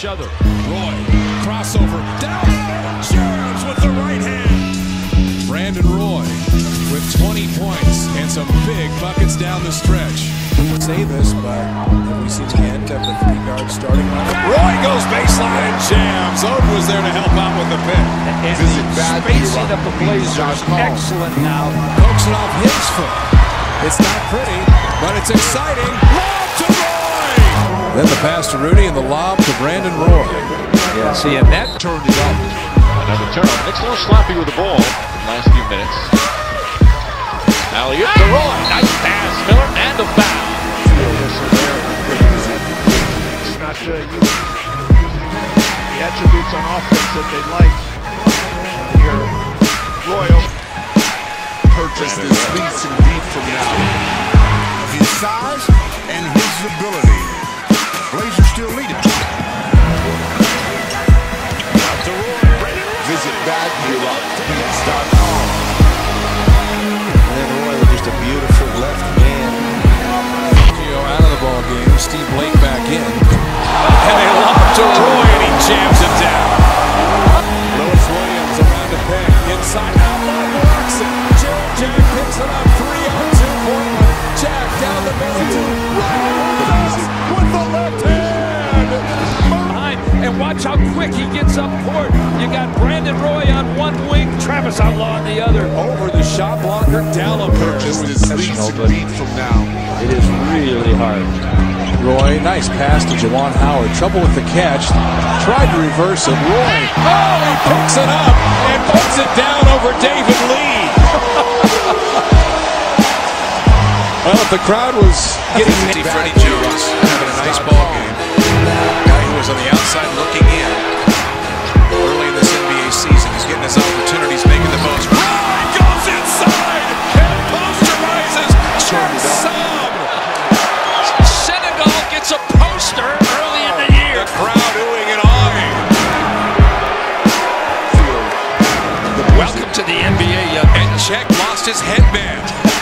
each other. Roy, crossover, down, jams with the right hand. Brandon Roy with 20 points and some big buckets down the stretch. We would say this, but then we see the end of the three guard starting line. Roy goes baseline and jams. Oden was there to help out with the pick. And this is bad spacing up the Blazers. Excellent now. Pokes it off his foot. It's not pretty, but it's exciting. Roy to Roy! Then the pass to Rudy and the lob to Brandon Roy. Yeah, see, and that turned it up. Another turnover. Nick's a little sloppy with the ball in the last few minutes. Alley-oop to Roy. Nice pass, Miller, and a foul. It's not the attributes on offense that they like. Here, Roy purchased his lease and beat from now. His size and his ability. Blazers still leading. Out to Roy. Visit badviewups.com. A beautiful left hand. Out of the ball game. Steve Blake back in. And they lob to Roy, and he jams it down. Lewis Williams around the paint. Inside Outlaw blocks it. Jerick Jack picks it up. 3-on-2 Portland. Jack down the middle. Right with the left hand. And watch how quick he gets up court. You got Brandon Roy on one wing, Travis Outlaw on the other. Over the shot blocker, Dallin purchased his leads to beat from now. It is really hard. Roy, nice pass to Jawan Howard. Trouble with the catch. Tried to reverse it. Roy, oh, he picks it up and puts it down over David Lee. Well, if the crowd was getting ready, Freddie Jones having a nice ball game. Guy who was on the outside looking in. Season. He's getting his opportunities, making the most. Roy goes inside and posterizes Jim Senegal. Senegal gets a poster early in the year. The crowd oohing and ahhing. Welcome to the NBA, young man. And Jack lost his headband.